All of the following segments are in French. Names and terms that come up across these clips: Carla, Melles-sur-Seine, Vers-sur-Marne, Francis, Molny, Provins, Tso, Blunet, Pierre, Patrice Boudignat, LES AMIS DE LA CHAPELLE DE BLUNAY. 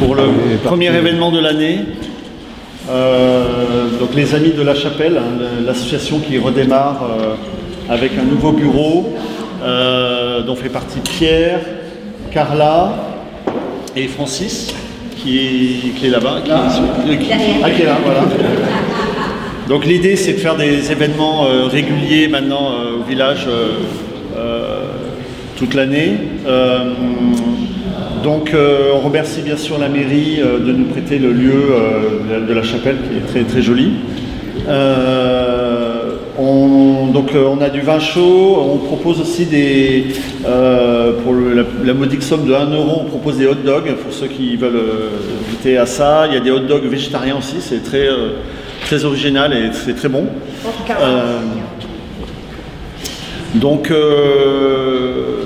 pour le premier événement de l'année. Donc les amis de la Chapelle, hein, l'association qui redémarre avec un nouveau bureau dont fait partie Pierre, Carla et Francis qui est là-bas, qui est là, voilà. Donc l'idée c'est de faire des événements réguliers maintenant au village toute l'année. Donc on remercie bien sûr la mairie de nous prêter le lieu de la Chapelle qui est très très joli. Donc on a du vin chaud, on propose aussi des, pour la modique somme de 1 €, on propose des hot dogs pour ceux qui veulent goûter à ça. Il y a des hot dogs végétariens aussi, c'est très, très original et c'est très bon.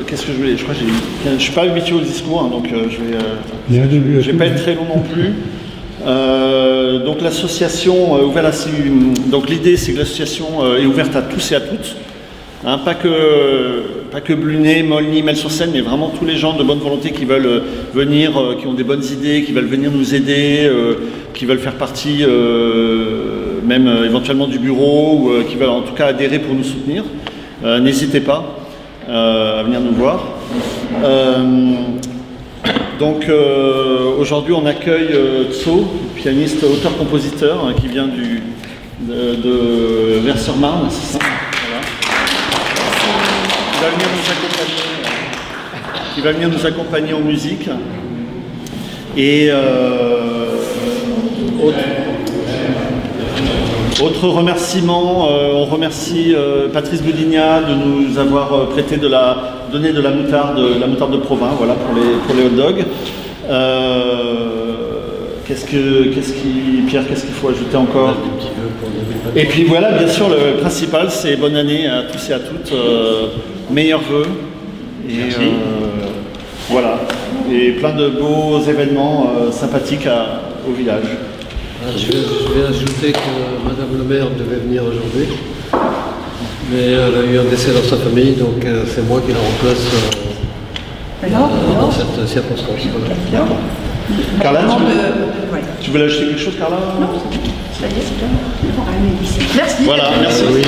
Qu'est-ce que je voulais? Je crois que je ne suis pas habitué au discours, hein, donc je vais pas être très long non plus. Donc l'association donc l'idée c'est que l'association est ouverte à tous et à toutes, hein, pas que Blunet, Molny, Melles-sur-Seine, mais vraiment tous les gens de bonne volonté qui veulent venir, qui ont des bonnes idées, qui veulent venir nous aider, qui veulent faire partie même éventuellement du bureau, ou qui veulent en tout cas adhérer pour nous soutenir. N'hésitez pas à venir nous voir. Aujourd'hui on accueille Tso, pianiste, auteur-compositeur, hein, qui vient de Vers-sur-Marne, c'est ça, voilà. Qui va venir nous accompagner en musique. Et autre remerciement, on remercie Patrice Boudignat de nous avoir prêté donné de la moutarde de Provins, voilà, pour les hot dogs. Pierre, qu'est-ce qu'il faut ajouter encore? Et puis voilà, bien sûr, le principal, c'est bonne année à tous et à toutes, meilleurs vœux, et voilà, et plein de beaux événements sympathiques au village. Je vais ajouter que Madame le maire devait venir aujourd'hui, mais elle a eu un décès dans sa famille, donc c'est moi qui la remplace dans cette circonstance. Voilà. Carla, tu voulais ajouter quelque chose, Carla? Non, c'est bien, c'est bien. Merci. Voilà, merci. Oui.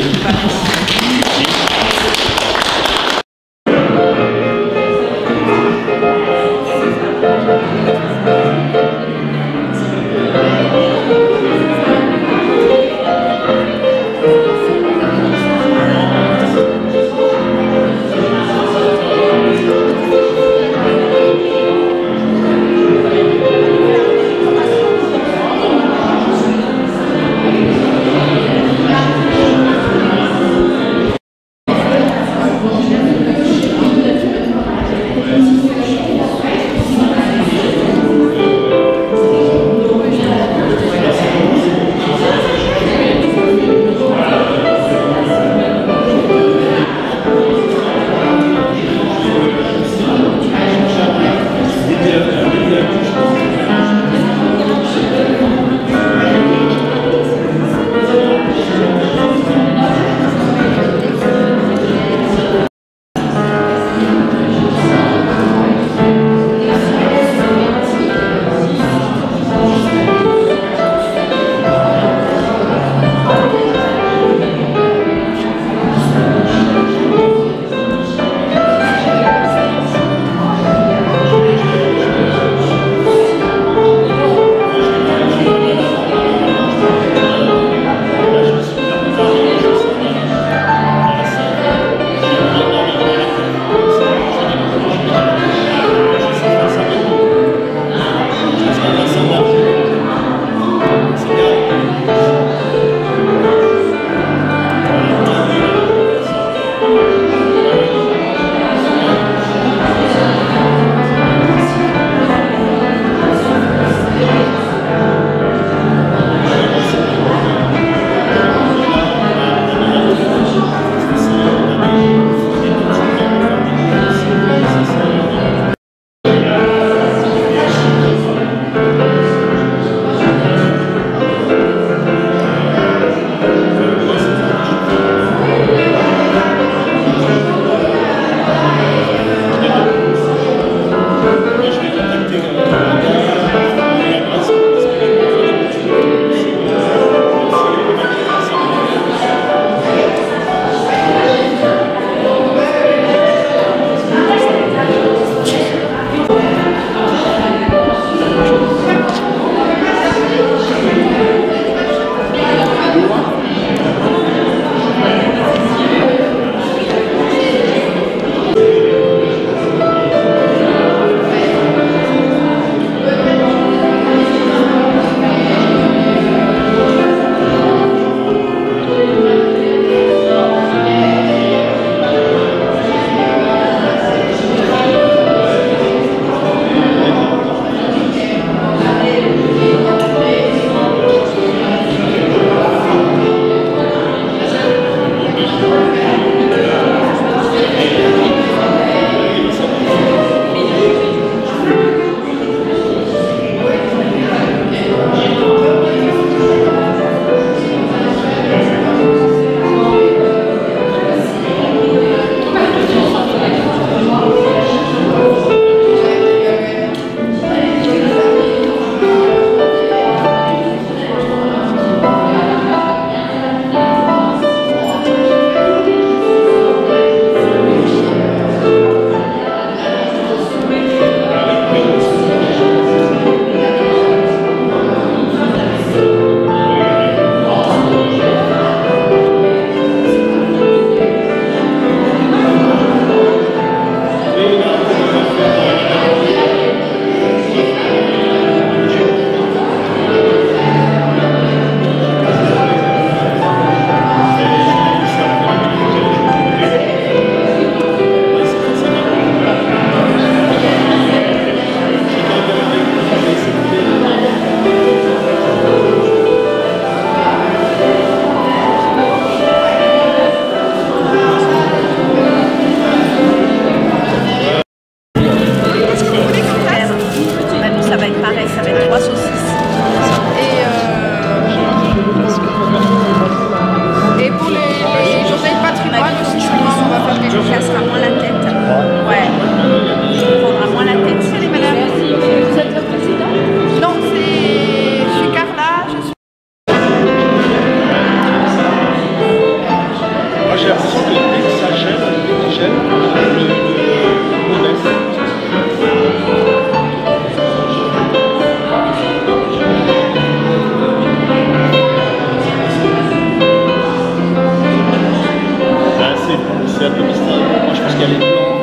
un peu mystérieux. Moi, je pense qu'il y a les plans.